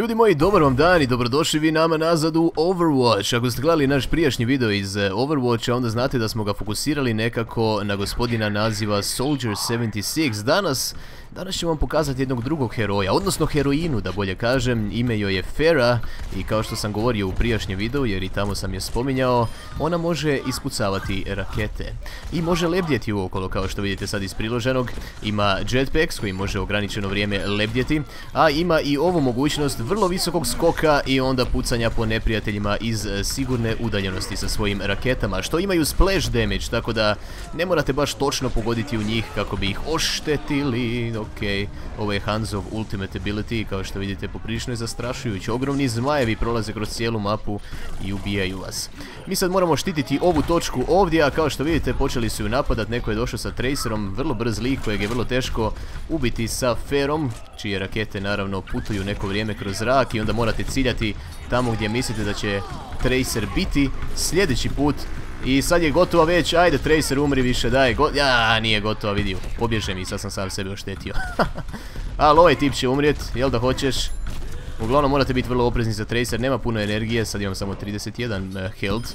Ljudi moji, dobar vam dan i dobrodošli vi nama nazad u Overwatch. Ako ste gledali naš prijašnji video iz Overwatcha, onda znate da smo ga fokusirali nekako na gospodina naziva Soldier 76. Danas ću vam pokazati jednog drugog heroja, odnosno heroinu da bolje kažem. Ime joj je Pharah i kao što sam govorio u prijašnjem videu, jer i tamo sam je spominjao, ona može ispucavati rakete i može lebdjeti uokolo kao što vidite sad iz priloženog. Ima jetpack s kojim može ograničeno vrijeme lebdjeti, a ima i ovu mogućnost vrlo visokog skoka i onda pucanja po neprijateljima iz sigurne udaljenosti sa svojim raketama, što imaju splash damage, tako da ne morate baš točno pogoditi u njih kako bi ih oštetili. Ok, ovo je Hanzov ultimate ability, kao što vidite poprilično je zastrašujući. Ogromni zmajevi prolaze kroz cijelu mapu i ubijaju vas. Mi sad moramo štititi ovu točku ovdje, a kao što vidite počeli su ju napadat, neko je došao sa Tracerom, vrlo brz lik kojeg je vrlo teško ubiti sa Pharahom, čije rakete naravno putuju neko vrijeme kroz zrak i onda morate ciljati tamo gdje mislite da će Tracer biti sljedeći put. I sad je gotova već, ajde Tracer umri više, daj, ja nije gotova, vidio, pobježe mi, sad sam sam sebe oštetio. Ali ovaj tip će umrijet, jel da hoćeš? Uglavnom morate biti vrlo oprezni za Tracer, nema puno energije, sad imam samo 31 health,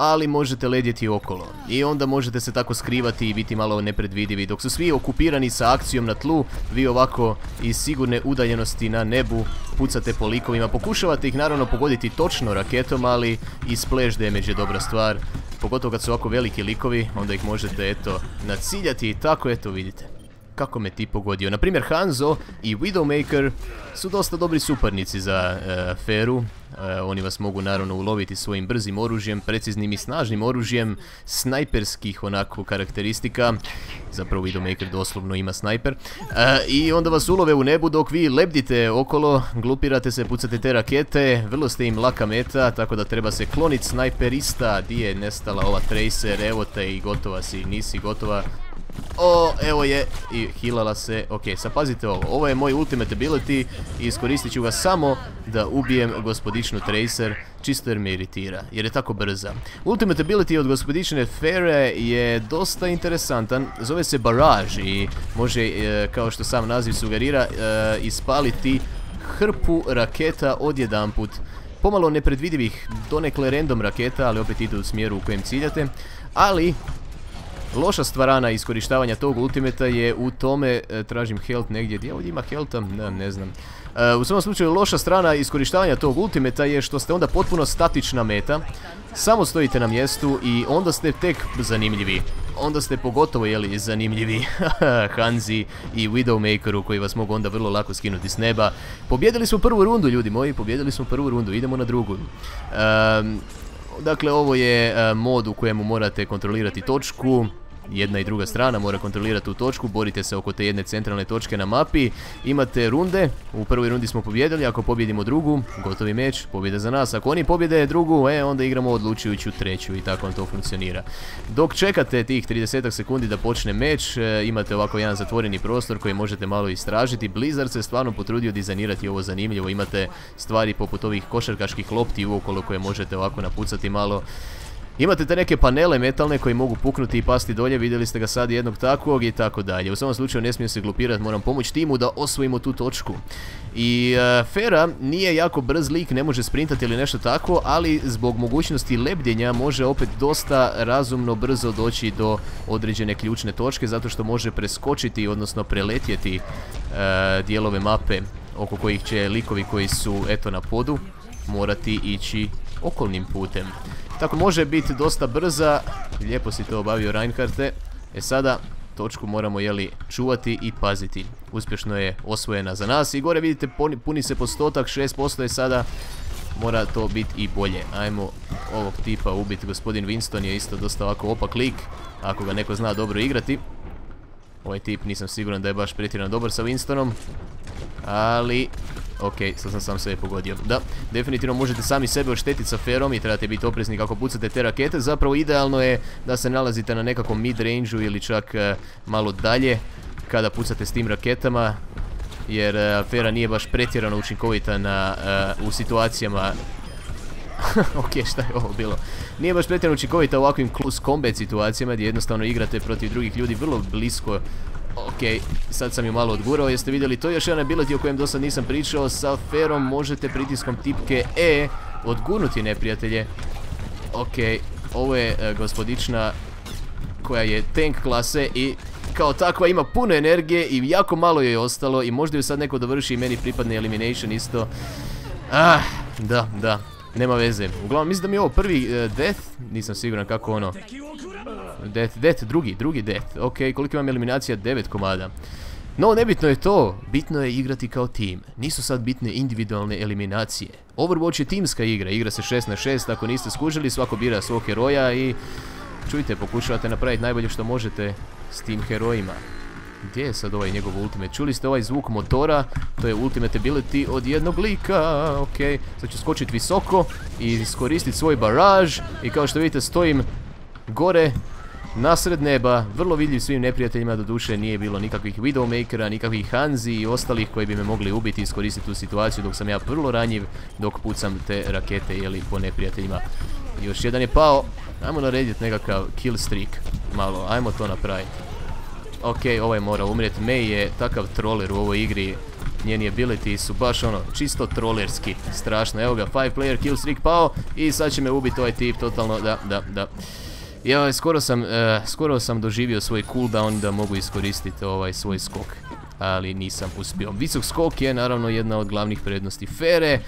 ali možete ledjeti okolo i onda možete se tako skrivati i biti malo nepredvidivi. Dok su svi okupirani sa akcijom na tlu, vi ovako iz sigurne udaljenosti na nebu pucate po likovima, pokušavate ih naravno pogoditi točno raketom, ali i splash damage je dobra stvar, pogotovo kad su ovako veliki likovi, onda ih možete eto naciljati i tako, eto vidite kako me ti pogodio. Naprimjer Hanzo i Widowmaker su dosta dobri suparnici za Pharah. Oni vas mogu naravno uloviti svojim brzim oružjem, preciznim i snažnim oružjem, snajperskih onako karakteristika. Zapravo Widowmaker doslovno ima snajper. I onda vas ulove u nebu dok vi lebdite okolo, glupirate se, pucate te rakete, vrlo ste im laka meta, tako da treba se kloniti snajperista. Di je nestala ova Tracer, evo te i gotova si, nisi gotova. O, evo je, i hilala se. Ok, sad pazite ovo, ovo je moj ultimate ability i iskoristit ću ga samo da ubijem gospodičnu Tracer, čisto jer me iritira, jer je tako brza. Ultimate ability od gospodične Pharah je dosta interesantan, zove se barrage i može, kao što sam naziv sugerira, ispaliti hrpu raketa odjedanput. Pomalo nepredvidivih, donekle random raketa, ali opet idu u smjeru u kojem ciljate, ali... Loša stvarana iskorištavanja tog ultimata je u tome, tražim health negdje, gdje ovdje ima healtha, ne znam. U svom slučaju loša strana iskorištavanja tog ultimata je što ste onda potpuno statična meta, samo stojite na mjestu i onda ste tek zanimljivi. Onda ste pogotovo, jeli, zanimljivi Hanzi i Widowmakeru koji vas mogu onda vrlo lako skinuti s neba. Pobjedili smo prvu rundu, ljudi moji, pobjedili smo prvu rundu, idemo na drugu. Dakle, ovo je mod u kojemu morate kontrolirati točku, jedna i druga strana mora kontrolirati tu točku, borite se oko te jedne centralne točke na mapi, imate runde, u prvoj rundi smo pobjedili, ako pobjedimo drugu, gotovi meč, pobjeda za nas, ako oni pobjede drugu, onda igramo odlučujuću treću i tako on to funkcionira. Dok čekate tih 30 sekundi da počne meč, imate ovako jedan zatvoreni prostor koji možete malo istražiti. Blizzard se stvarno potrudio dizajnirati ovo zanimljivo, imate stvari poput ovih košarkaških lopti uokolo koje možete ovako napucati malo. Imate te neke panele metalne koji mogu puknuti i pasti dolje, vidjeli ste ga sad jednog takvog i tako dalje. U svakom slučaju ne smijem se glupirati, moram pomoći timu da osvojimo tu točku. I Pharah nije jako brz lik, ne može sprintati ili nešto tako, ali zbog mogućnosti lebdjenja može opet dosta razumno brzo doći do određene ključne točke, zato što može preskočiti, odnosno preletjeti dijelove mape oko kojih će likovi koji su eto na podu morati ići okolnim putem. Tako može biti dosta brza, lijepo si to obavio Reinharte. E sada točku moramo, jeli, čuvati i paziti. Uspješno je osvojena za nas i gore vidite puni se postotak, 6% je sada, mora to biti i bolje. Ajmo ovog tipa ubiti, gospodin Winston je isto dosta ovako opak lik, ako ga neko zna dobro igrati. Ovaj tip nisam siguran da je baš pretjerano dobar sa Winstonom, ali... Ok, sad sam sam sebe pogodio. Da, definitivno možete sami sebe oštetiti sa Pharahom i trebate biti oprezni kako pucate te rakete. Zapravo idealno je da se nalazite na nekakvom mid range-u ili čak malo dalje kada pucate s tim raketama, jer Pharah nije baš pretjerano učinkovita u situacijama... Ok, šta je ovo bilo? Nije baš pretjerano učinkovita u ovakvim close combat situacijama gdje jednostavno igrate protiv drugih ljudi vrlo blisko Okej, sad sam ju malo odgurao, jeste vidjeli, to je još jedan ability o kojem do sad nisam pričao, sa ferom možete pritiskom tipke E odgurnuti neprijatelje. Okej, ovo je gospodična koja je tank klase i kao takva ima puno energije i jako malo joj je ostalo i možda ju sad neko dovrši i meni pripadne elimination isto. Ah, da, nema veze. Uglavnom, mislim da mi je ovo prvi death, nisam siguran kako ono. Death, drugi death. Okej, koliko imam eliminacija? 9 komada. No, nebitno je to. Bitno je igrati kao tim. Nisu sad bitne individualne eliminacije. Overwatch je timska igra. Igra se 6 na 6. Ako niste skužili, svako bira svog heroja i... čujte, pokušavate napraviti najbolje što možete s tim herojima. Gdje je sad ovaj njegov ultimate? Čuli ste ovaj zvuk motora? To je ultimate ability od jednog lika. Okej, sad ću skočiti visoko i iskoristiti svoj barrage. I kao što vidite, stojim gore... nasred neba, vrlo vidljiv svim neprijateljima, do duše nije bilo nikakvih Widowmakera, nikakvih Hanzi i ostalih koji bi me mogli ubiti i iskoristiti tu situaciju dok sam ja vrlo ranjiv, dok pucam te rakete, jeli, po neprijateljima. Još jedan je pao, ajmo narediti nekakav kill streak, malo, ajmo to napraviti. Okej, ovaj mora umrijeti, Mei je takav troller u ovoj igri, njeni ability su baš ono, čisto trollerski, strašno, evo ga, 5 player kill streak pao i sad će me ubiti ovaj tip, totalno, da. Ja, skoro sam doživio svoj cooldown da mogu iskoristiti ovaj svoj skok, ali nisam uspio. Visok skok je naravno jedna od glavnih prednosti Pharah.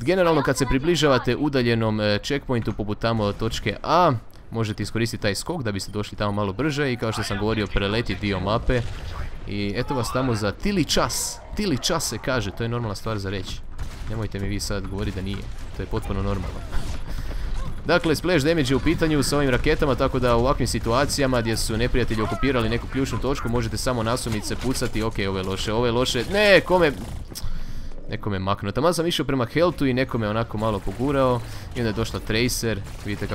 Generalno kad se približavate udaljenom checkpointu poput tamo točke A, možete iskoristiti taj skok da biste došli tamo malo brže i kao što sam govorio preleti dio mape. I eto vas tamo za tili čas se kaže, to je normalna stvar za reći. Nemojte mi vi sad govoriti da nije, to je potpuno normalno. Dakle, splash damage je u pitanju sa ovim raketama, tako da u ovakvim situacijama gdje su neprijatelji okupirali neku ključnu točku možete samo nasumice pucati. Okej, ovo je loše, ne, kome... nekome maknuo, tamo sam išao prema healthu i nekome onako malo pogurao i onda je došla Tracer, vidite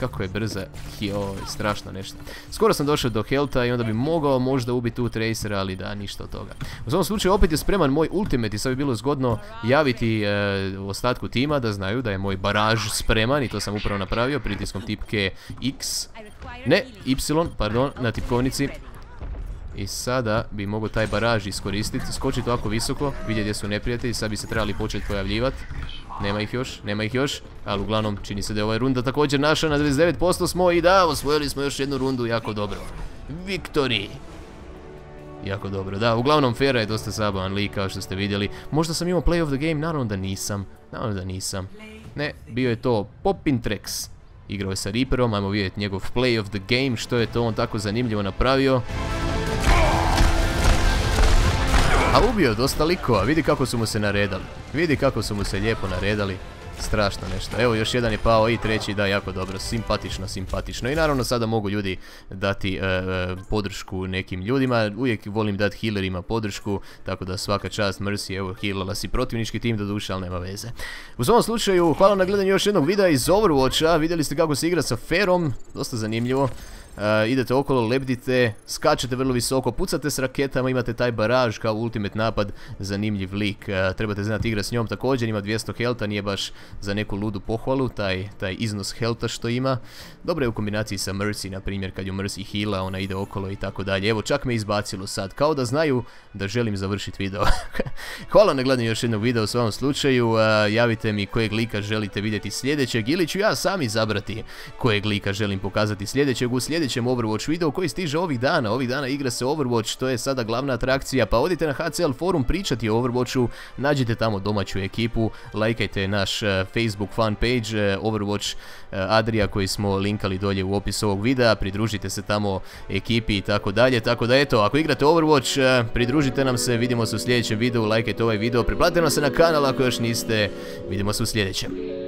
kako je brza, joj, strašno nešto. Skoro sam došao do healtha i onda bi mogao možda ubiti tu Tracera, ali da, ništa od toga. U svom slučaju opet je spreman moj ultimate i sad bi bilo zgodno javiti ostatku tima da znaju da je moj barrage spreman i to sam upravo napravio pritiskom tipke X, ne, Y, pardon, na tipkovnici. I sada bi mogao taj barrage iskoristiti, skočiti ovako visoko, vidjeti gdje su neprijatelji, sad bi se trebali početi pojavljivati. Nema ih još, ali uglavnom čini se da je ova runda također naša, na 29% smo i da, osvojili smo još jednu rundu, jako dobro. Victory! Jako dobro, da, uglavnom Pharah je dosta zabavan lik kao što ste vidjeli. Možda sam imao play of the game, naravno da nisam. Ne, bio je to Poppin Trex. Igrao je sa Reaperom, ajmo vidjeti njegov play of the game, što je to on tako zanimljivo napravio. A ubio dosta likova, vidi kako su mu se lijepo naredali, strašno nešto. Evo još jedan je pao i treći, da, jako dobro, simpatično. I naravno sada mogu ljudi dati podršku nekim ljudima, uvijek volim dati healerima podršku, tako da svaka čast Mercy, evo healala si protivnički tim do duše, ali nema veze. U svom slučaju, hvala na gledanju još jednog videa iz Overwatcha, vidjeli ste kako se igra sa Pharahom, dosta zanimljivo. Idete okolo, lebdite, skačete vrlo visoko, pucate s raketama, imate taj barrage kao ultimate napad, zanimljiv lik. Trebate znati igra s njom također, ima 200 healtha, nije baš za neku ludu pohvalu taj iznos healtha što ima. Dobro je u kombinaciji sa Mercy, na primjer, kad ju Mercy heala, ona ide okolo i tako dalje. Evo, čak me izbacilo sad, kao da znaju da želim završiti video. Hvala na gledanju još jednog videa u svom slučaju, javite mi kojeg lika želite vidjeti sljedećeg ili ću ja sam izabrati kojeg lika želim pokazati sljedećeg u sljedećem Overwatch videu koji stiže ovih dana igra se Overwatch, to je sada glavna atrakcija, pa odite na HCL forum pričati o Overwatchu, nađite tamo domaću ekipu, lajkajte naš Facebook fanpage Overwatch Adria koji smo linkali dolje u opisu ovog videa, pridružite se tamo ekipi i tako dalje, tako da eto, ako igrate Overwatch, pridružite nam se, vidimo se u sljedećem videu, lajkajte ovaj video, preplatite nam se na kanal ako još niste, vidimo se u sljedećem.